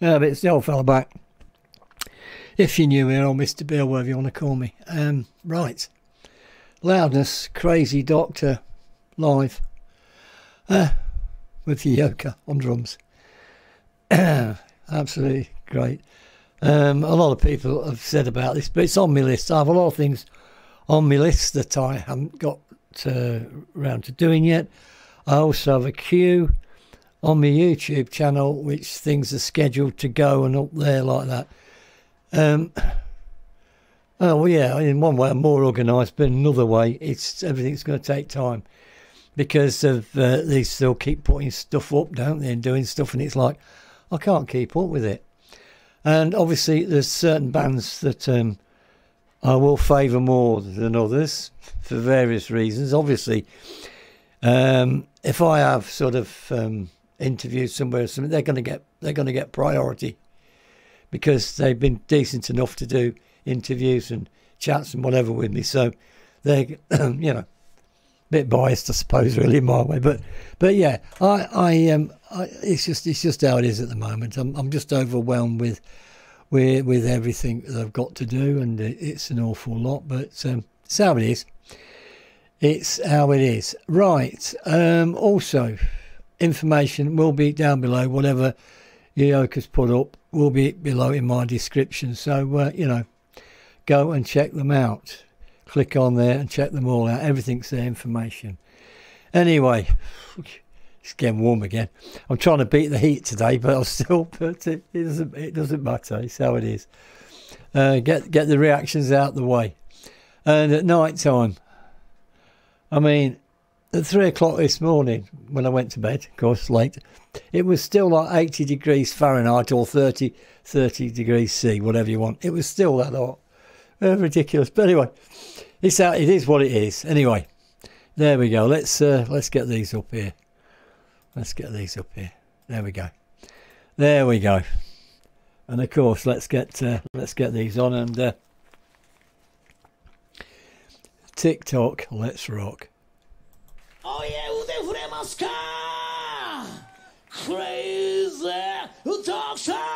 But it's the old fella back. If you knew me, or Mr. Bill, whatever you want to call me. Right. Loudness, Crazy Doctor, live. With Yoyoka on drums. Absolutely great. A lot of people have said about this, but it's on my list. I have a lot of things on my list that I haven't got around to doing yet. I also have a queue on my YouTube channel, which things are scheduled to go and up there like that. Oh well, yeah, in one way I'm more organised, but in another way it's everything's going to take time, because of they still keep putting stuff up, don't they, and doing stuff, and it's like I can't keep up with it. And obviously there's certain bands that I will favour more than others for various reasons. Obviously if I have sort of interviewed somewhere or something, they're going to get priority, because they've been decent enough to do interviews and chats and whatever with me. So they're you know, a bit biased, I suppose, really, in my way. But yeah, I it's just how it is at the moment. I'm just overwhelmed with everything that I've got to do, and it's an awful lot. But it's how it is. It's how it is. Right. Also, information will be down below. Whatever Yoyoka's put up will be below in my description, so you know, go and check them out. Click on there and check them all out. Everything's there, information. Anyway, it's getting warm again. I'm trying to beat the heat today, but I'll still put it. It doesn't matter. It's how it is. Get the reactions out the way. And at night time, I mean, at 3 o'clock this morning, when I went to bed, of course, late, it was still like 80 degrees Fahrenheit or 30 degrees C, whatever you want. It was still that hot. Ridiculous. But anyway, it is what it is. Anyway, there we go. Let's get these up here. Let's get these up here. There we go. There we go. And of course, let's get these on, and TikTok, let's rock. Crazy Doctor! Ooh.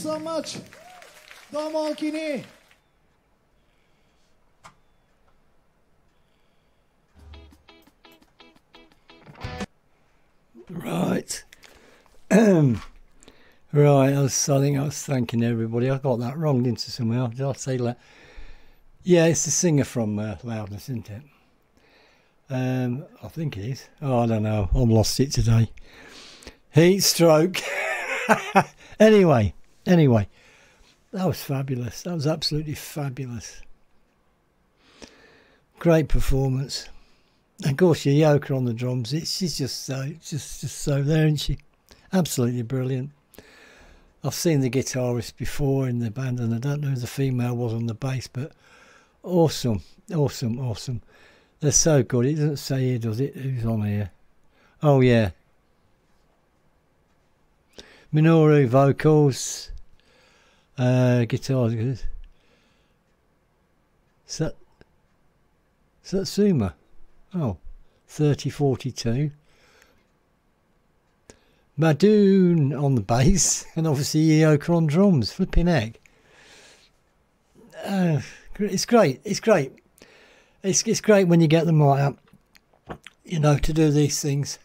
so much. どうもお気に。Right. Right, I was thanking everybody. I got that wrong, didn't I, somehow? Did I say that? Yeah, it's the singer from Loudness, isn't it? I think it is. Oh, I don't know. I've lost it today. Heat stroke. Anyway, that was fabulous. That was absolutely fabulous. Great performance. Of course, Yoyoka on the drums. She's just so there, isn't she? Absolutely brilliant. I've seen the guitarist before in the band, and I don't know who the female was on the bass, but awesome, awesome, awesome. They're so good. It doesn't say here, does it? Who's on here? Oh yeah. Minoru vocals, guitars. Satsuma. Oh, 3042. Madooooon on the bass, and obviously Yoyoka on drums. Flipping egg. It's great. It's great. It's great when you get them like that, you know, to do these things.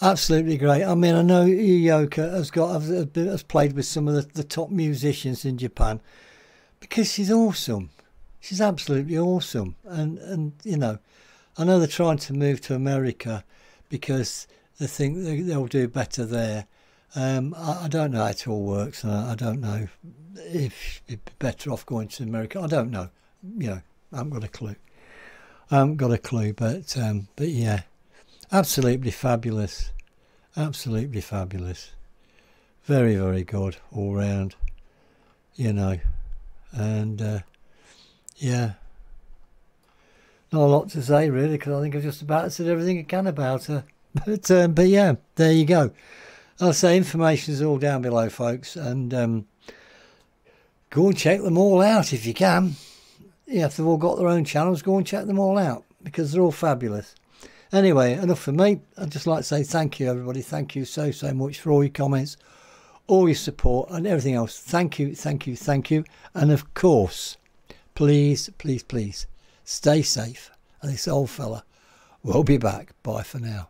Absolutely great. I mean, I know Yoyoka has played with some of the top musicians in Japan because she's awesome. She's absolutely awesome, and you know. I know they're trying to move to America because they think they'll do better there. I don't know how it all works, and I don't know if it'd be better off going to America. I don't know. You know, I haven't got a clue. I haven't got a clue, but yeah, absolutely fabulous. Absolutely fabulous. Very, very good all round, you know. And yeah. Not a lot to say really, because I think I've just about said everything I can about her. But yeah, there you go. I'll say information is all down below, folks, and go and check them all out if you can. Yeah, if they've all got their own channels, go and check them all out because they're all fabulous. Anyway, enough for me. I'd just like to say thank you, everybody. Thank you so much for all your comments, all your support, and everything else. Thank you, thank you, thank you. And of course, please, please, please. Stay safe, and this old fella will be back. Bye for now.